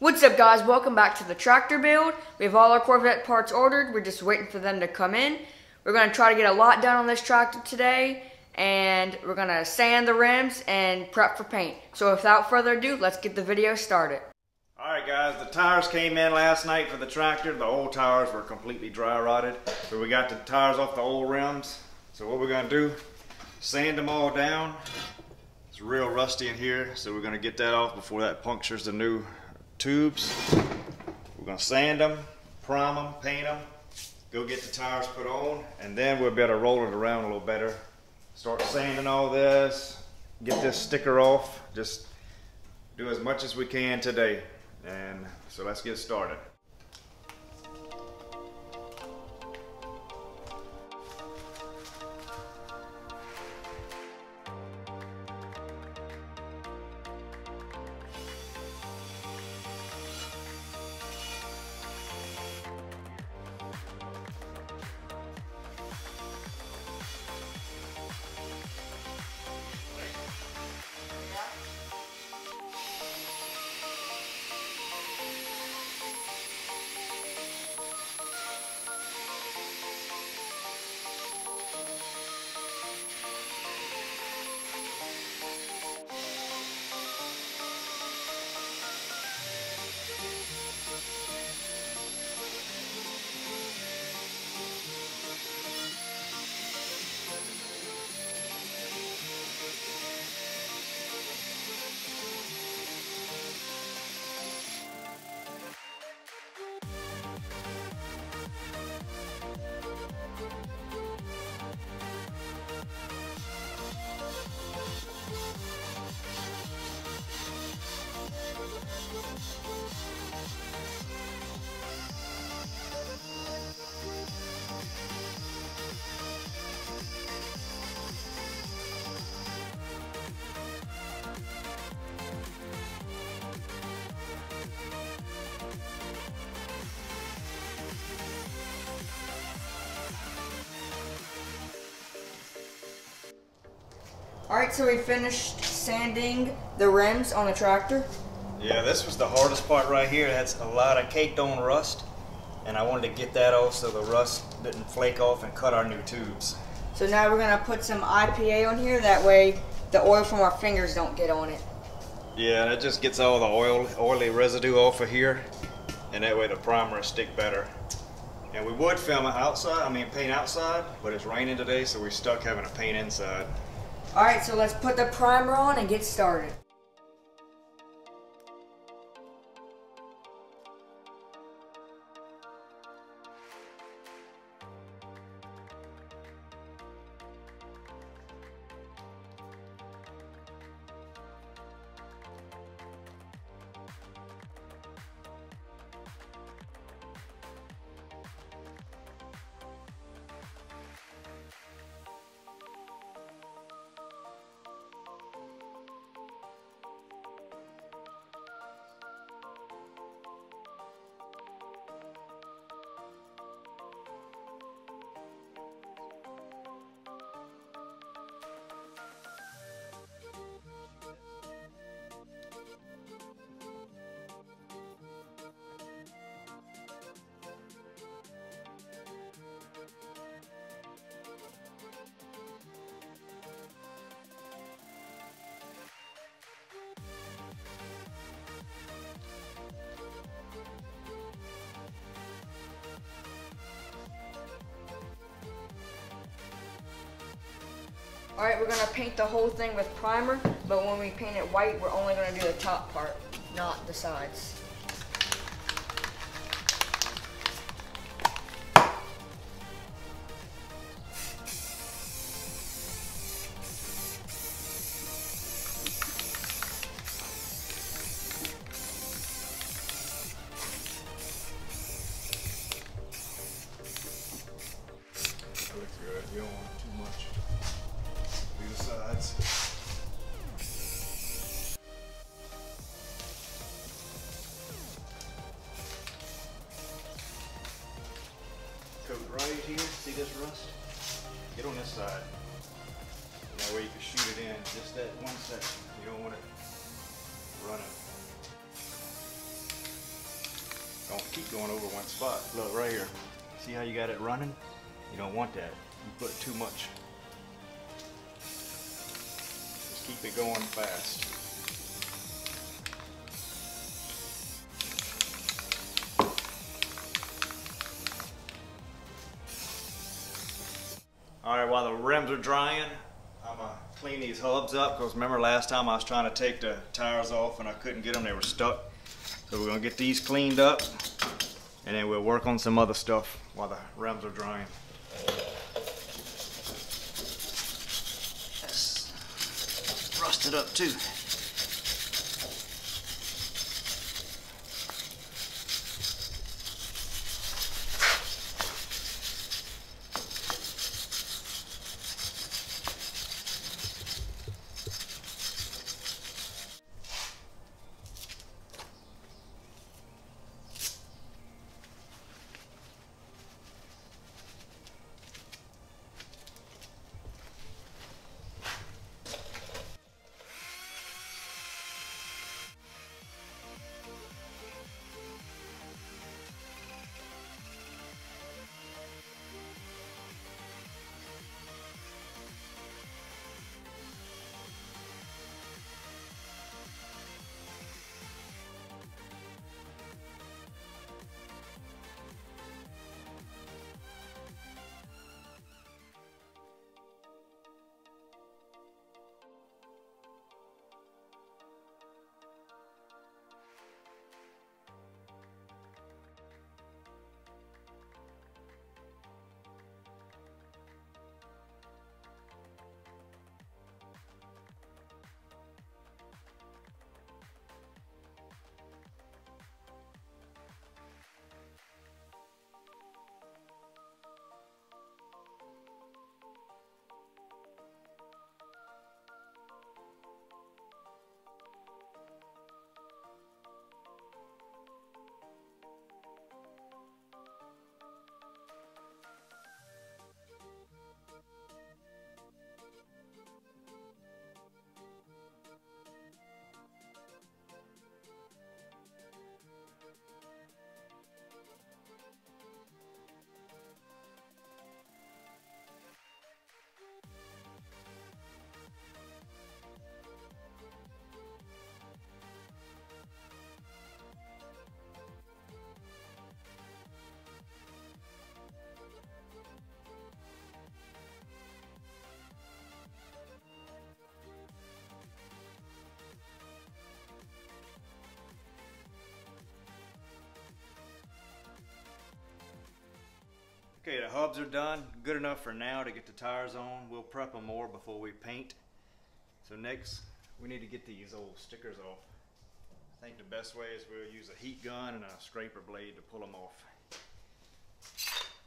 What's up, guys? Welcome back to the tractor build. We have all our Corvette parts ordered. We're just waiting for them to come in. We're going to try to get a lot done on this tractor today, and we're going to sand the rims and prep for paint. So without further ado, let's get the video started. Alright guys, the tires came in last night for the tractor. The old tires were completely dry rotted, so we got the tires off the old rims. So what we're going to do, sand them all down. It's real rusty in here, so we're going to get that off before that punctures the new tubes. We're going to sand them, prime them, paint them, go get the tires put on, and then we'll be able to roll it around a little better. Start sanding all this, get this sticker off, just do as much as we can today. And so let's get started. Alright, so we finished sanding the rims on the tractor. Yeah, this was the hardest part right here. That's a lot of caked on rust, and I wanted to get that off so the rust didn't flake off and cut our new tubes. So now we're going to put some IPA on here, that way the oil from our fingers don't get on it. Yeah, that just gets all the oily residue off of here, and that way the primer will stick better. And we would film outside, paint outside, but it's raining today, so we're stuck having to paint inside. Alright, so let's put the primer on and get started. Alright, we're going to paint the whole thing with primer, but when we paint it white, we're only going to do the top part, not the sides. Right here, see this rust? Get on this side. That way you can shoot it in just that one section. You don't want it running. keep going over one spot. Look right here. See how you got it running? You don't want that. You put too much. Just keep it going fast. Alright, while the rims are drying, I'm going to clean these hubs up, because remember last time I was trying to take the tires off and I couldn't get them, they were stuck. So we're going to get these cleaned up, and then we'll work on some other stuff while the rims are drying. That's rusted up too. Okay, the hubs are done. Good enough for now to get the tires on. We'll prep them more before we paint. So next, we need to get these old stickers off. I think the best way is we'll use a heat gun and a scraper blade to pull them off.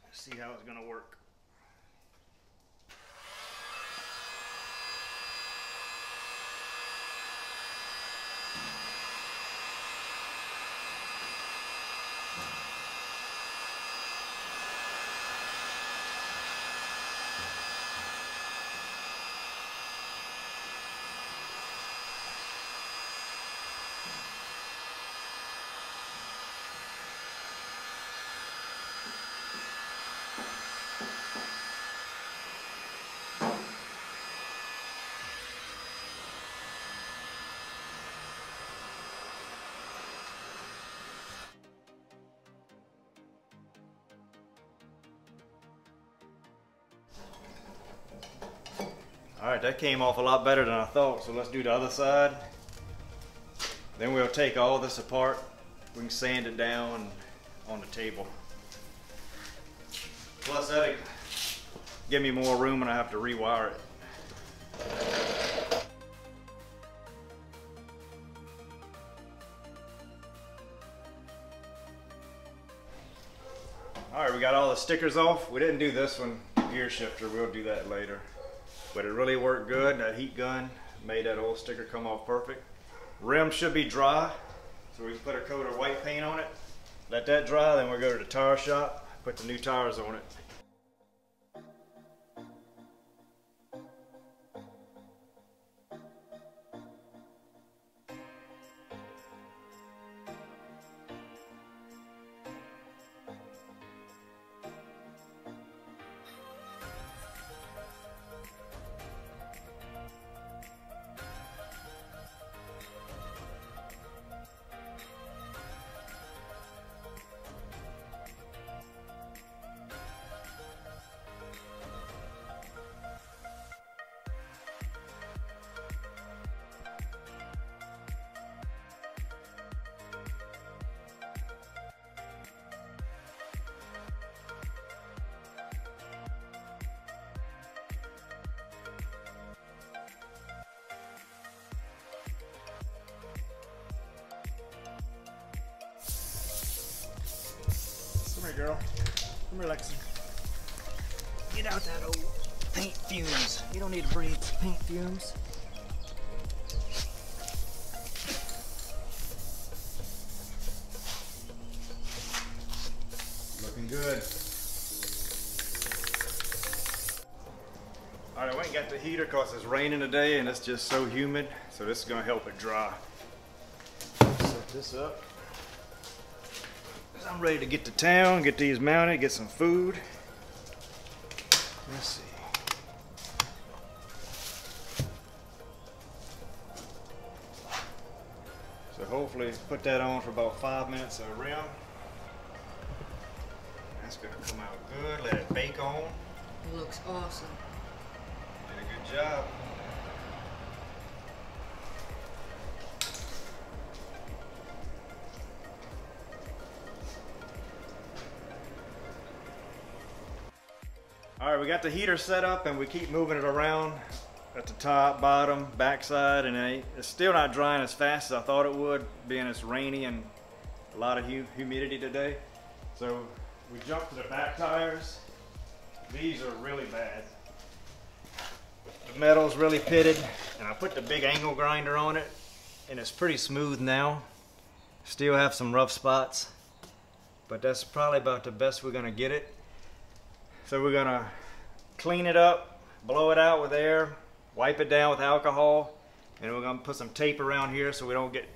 Let's see how it's gonna work. Alright, that came off a lot better than I thought, so let's do the other side. Then we'll take all this apart. We can sand it down on the table. Plus that'll give me more room and I have to rewire it. Alright, we got all the stickers off. We didn't do this one, gear shifter, we'll do that later. But it really worked good. That heat gun made that old sticker come off perfect. Rim should be dry, so we can put a coat of white paint on it. Let that dry, then we'll go to the tire shop, put the new tires on it. here, girl. Come here, Lexi. Get out that old paint fumes. You don't need to breathe paint fumes. Looking good. All right, I went and got the heater because it's raining today and it's just so humid. So this is gonna help it dry. Set this up. I'm ready to get to town, get these mounted, get some food. Let's see. So hopefully put that on for about 5 minutes of rim. That's gonna come out good, let it bake on. It looks awesome. Did a good job. All right, we got the heater set up and we keep moving it around at the top, bottom, backside, and it's still not drying as fast as I thought it would, being it's rainy and a lot of humidity today. So we jumped to the back tires. These are really bad. The metal's really pitted, and I put the big angle grinder on it, and it's pretty smooth now. Still have some rough spots, but that's probably about the best we're gonna get it. So we're gonna clean it up, blow it out with air, wipe it down with alcohol, and we're gonna put some tape around here so we don't get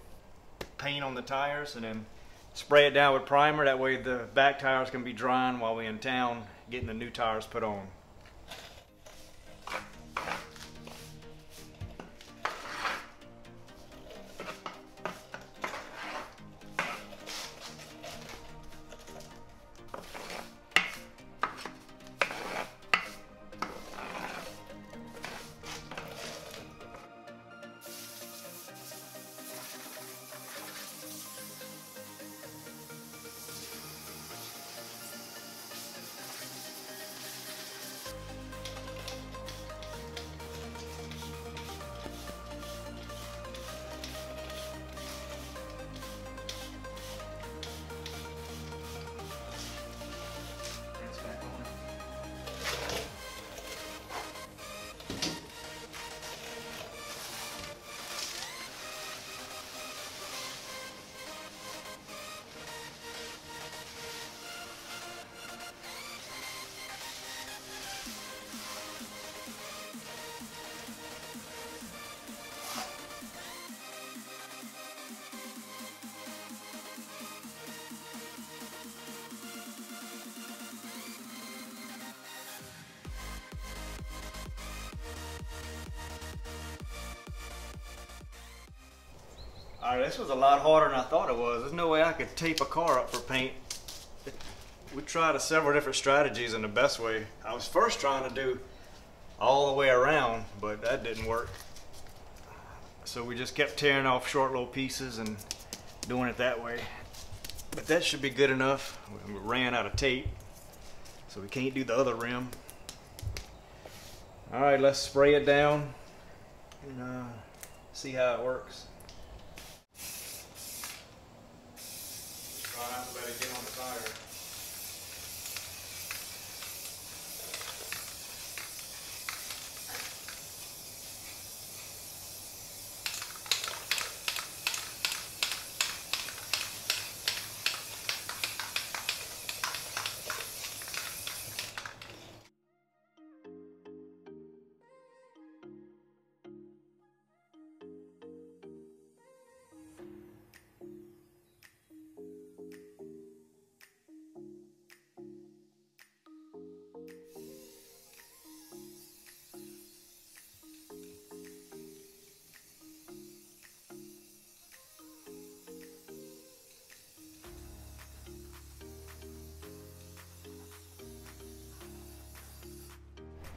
paint on the tires, and then spray it down with primer. That way the back tires can be drying while we're in town getting the new tires put on. All right, this was a lot harder than I thought it was. There's no way I could tape a car up for paint. We tried several different strategies, and the best way, I was first trying to do all the way around, but that didn't work. So we just kept tearing off short little pieces and doing it that way. But that should be good enough. We ran out of tape, so we can't do the other rim. All right, let's spray it down and see how it works.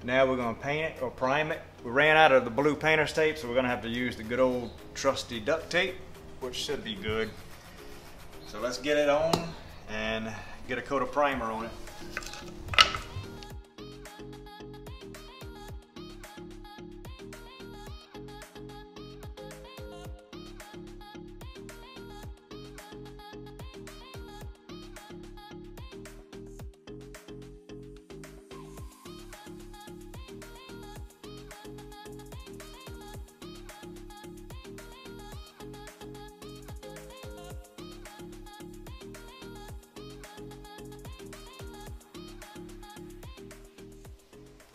Now we're gonna paint it or prime it. We ran out of the blue painter's tape, so we're gonna have to use the good old trusty duct tape, which should be good. So let's get it on and get a coat of primer on it.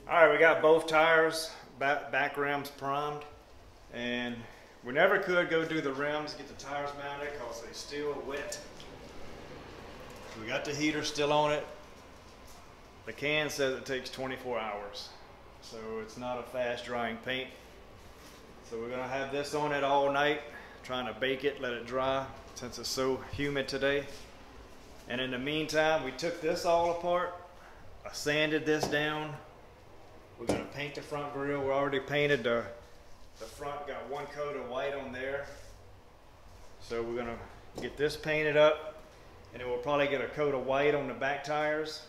All right, we got both tires, back rims primed, and we never could go do the rims, get the tires mounted because they're still wet. We got the heater still on it. The can says it takes 24 hours, so it's not a fast drying paint. So we're gonna have this on it all night, trying to bake it, let it dry since it's so humid today. And in the meantime, we took this all apart. I sanded this down. We're gonna paint the front grille. We already painted the front, got one coat of white on there. So we're gonna get this painted up, and then we'll probably get a coat of white on the back tires.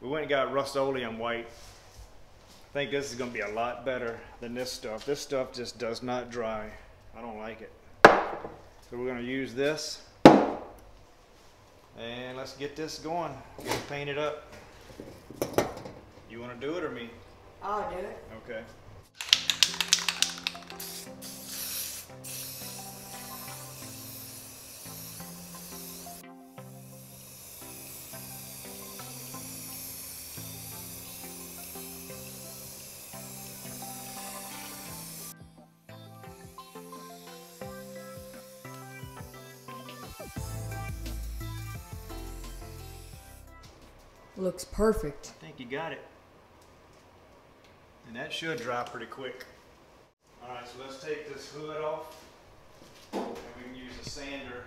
We went and got Rust-Oleum white. I think this is gonna be a lot better than this stuff. This stuff just does not dry. I don't like it. So we're gonna use this. And let's get this going, get it painted up. You wanna do it or me? I'll do it. Okay. Looks perfect. I think you got it. And that should dry pretty quick. All right, so let's take this hood off. And we can use a sander.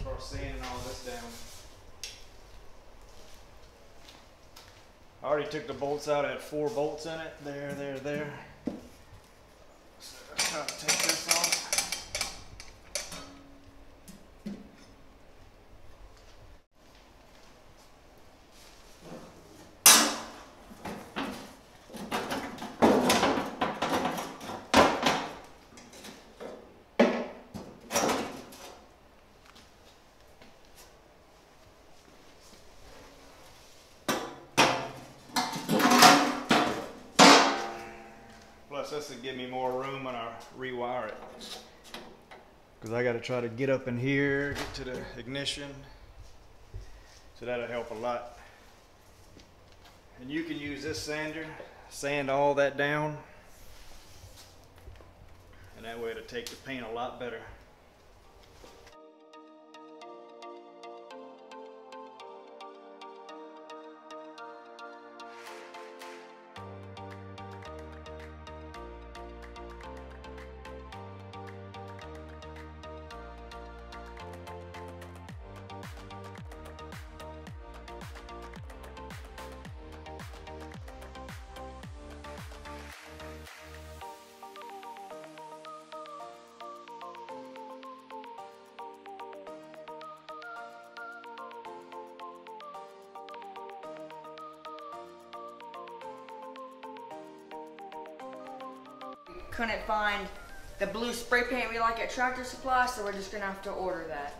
Start sanding all this down. I already took the bolts out. I had 4 bolts in it. There. So let's try to take this off. This will give me more room when I rewire it, because I got to try to get up in here, get to the ignition, so that'll help a lot. And you can use this sander, sand all that down, and that way it'll take the paint a lot better. Couldn't find the blue spray paint we like at Tractor Supply, so we're just gonna have to order that.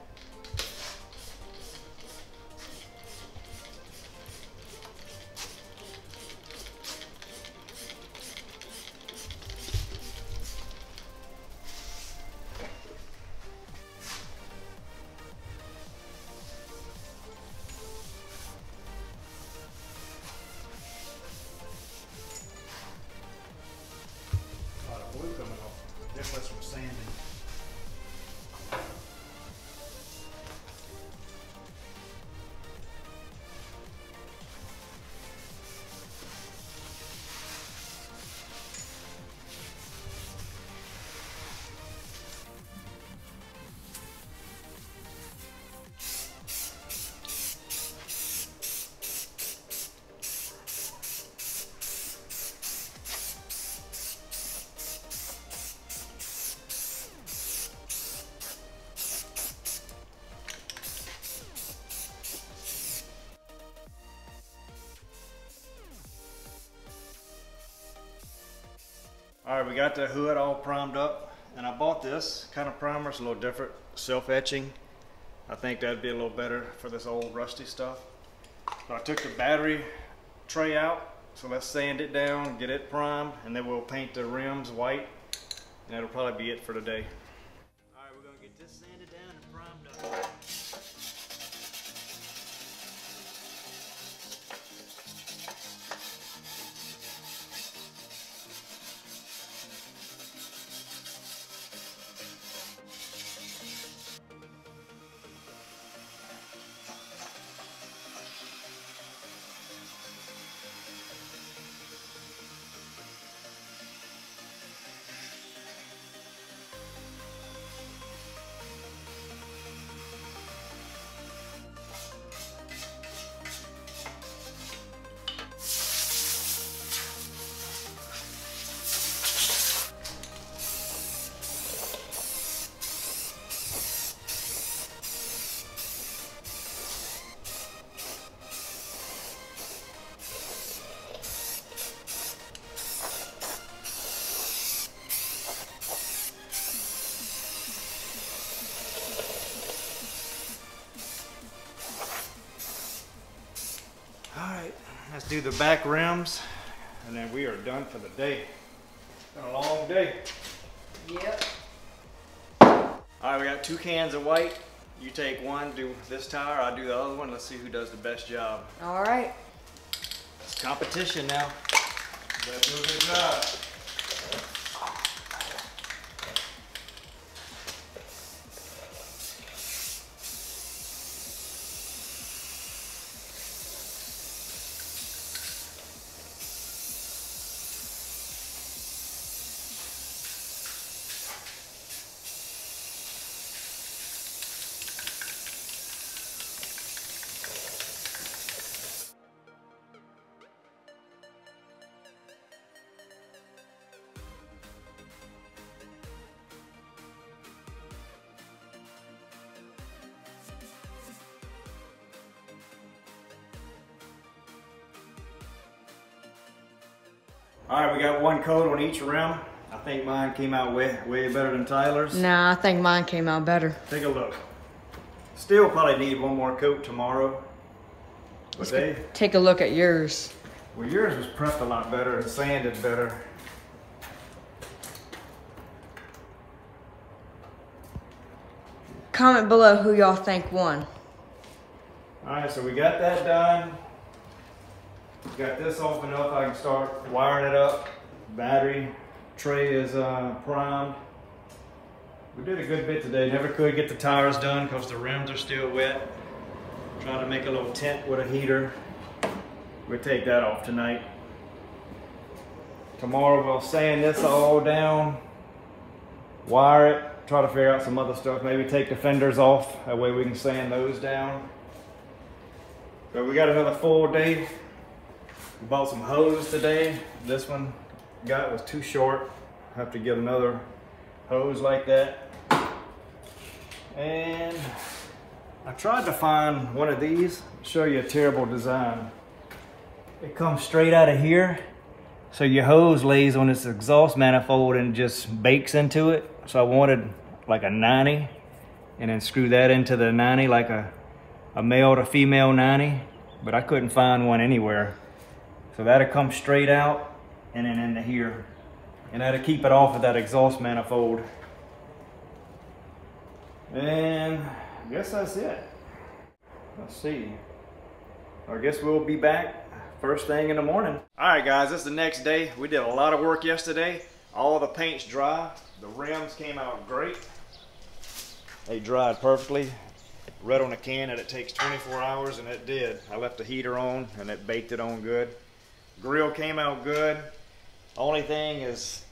All right, we got the hood all primed up, and I bought this kind of primer. It's a little different, self-etching. I think that'd be a little better for this old rusty stuff. So I took the battery tray out, so let's sand it down, get it primed, and then we'll paint the rims white, and that'll probably be it for today. All right, we're gonna get this sanded down and primed up. Let's do the back rims, and then we are done for the day. It's been a long day. Yep. All right, we got 2 cans of white. You take one, do this tire, I do the other one. Let's see who does the best job. All right. It's competition now. Let's do a good job. All right, we got one coat on each rim. I think mine came out way better than Tyler's. Nah, I think mine came out better. Take a look. Still probably need one more coat tomorrow. But they, take a look at yours. Well, yours was prepped a lot better and sanded better. Comment below who y'all think won. All right, so we got that done. Got this open up, I can start wiring it up. Battery tray is primed. We did a good bit today. Never could get the tires done because the rims are still wet. Trying to make a little tent with a heater. We'll take that off tonight. Tomorrow we'll sand this all down, wire it, try to figure out some other stuff. Maybe take the fenders off, that way we can sand those down. But we got another full day. We bought some hose today. This one got was too short. Have to get another hose like that. And I tried to find one of these. I'll show you a terrible design. It comes straight out of here. So your hose lays on this exhaust manifold and just bakes into it. So I wanted like a 90 and then screw that into the 90 like a male to female 90. But I couldn't find one anywhere. So that'll come straight out and then into here. And that'll keep it off of that exhaust manifold. And I guess that's it. Let's see. I guess we'll be back first thing in the morning. All right, guys, it's the next day. We did a lot of work yesterday. All the paint's dry. The rims came out great. They dried perfectly. Read on the can that it takes 24 hours, and it did. I left the heater on, and it baked it on good. Grill came out good. Only thing is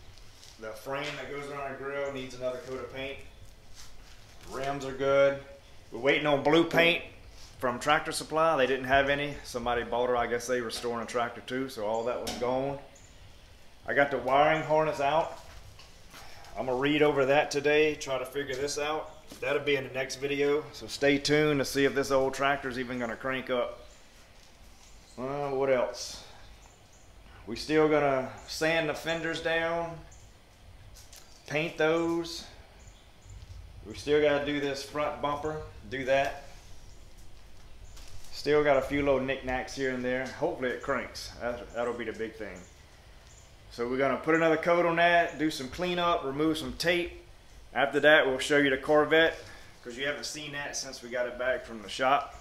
the frame that goes around the grill needs another coat of paint. Rims are good. We're waiting on blue paint from Tractor Supply. They didn't have any. Somebody bought her. I guess they were storing a tractor too, so all that was gone. I got the wiring harness out. I'm gonna read over that today, try to figure this out. That'll be in the next video, so stay tuned to see if this old tractor is even gonna crank up. What else? We still gonna sand the fenders down, paint those. We still gotta do this front bumper, do that. Still got a few little knickknacks here and there. Hopefully it cranks, that'll be the big thing. So we're gonna put another coat on that, do some cleanup, remove some tape. After that, we'll show you the Corvette, because you haven't seen that since we got it back from the shop.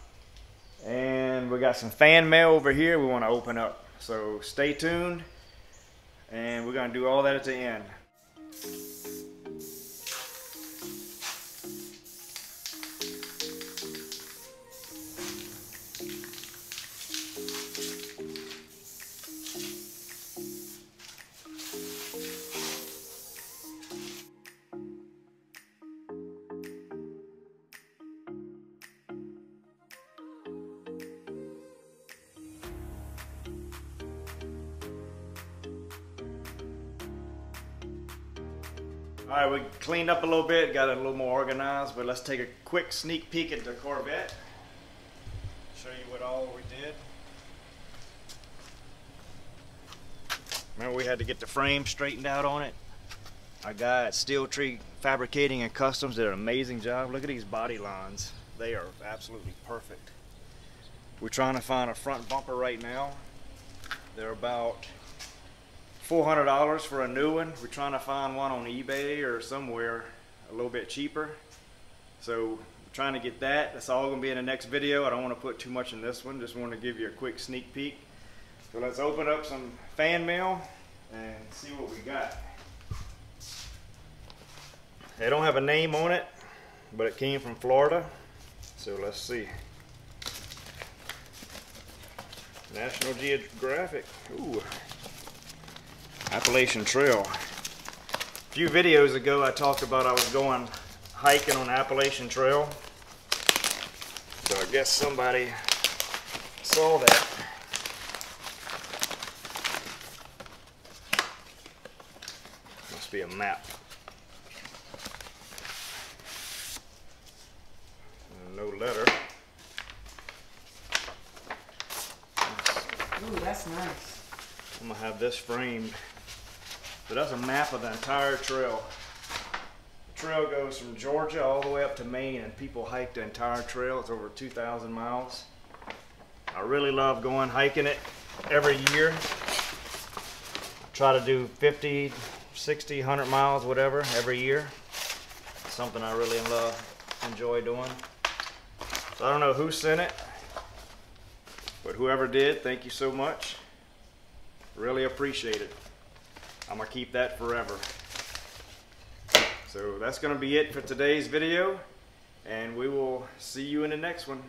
And we got some fan mail over here we wanna open up. So stay tuned, and we're going to do all that at the end. All right, we cleaned up a little bit, got it a little more organized, but let's take a quick sneak peek at the Corvette. Show you what all we did. Remember, we had to get the frame straightened out on it. Our guy at Steel Tree Fabricating and Customs did an amazing job. Look at these body lines. They are absolutely perfect. We're trying to find a front bumper right now. They're about $400 for a new one. We're trying to find one on eBay or somewhere a little bit cheaper. So we're trying to get that. That's all gonna be in the next video. I don't want to put too much in this one. Just want to give you a quick sneak peek. So let's open up some fan mail and see what we got. They don't have a name on it, but it came from Florida. So let's see. National Geographic. Ooh. Appalachian Trail. A few videos ago I talked about I was going hiking on the Appalachian Trail. So I guess somebody saw that. Must be a map. No letter. Ooh, that's nice. I'm gonna have this framed. So that's a map of the entire trail. The trail goes from Georgia all the way up to Maine, and people hike the entire trail. It's over 2,000 miles. I really love going hiking it every year. I try to do 50, 60, 100 miles, whatever, every year. It's something I really enjoy doing. So I don't know who sent it, but whoever did, thank you so much. Really appreciate it. I'm gonna keep that forever. So that's gonna be it for today's video, and we will see you in the next one.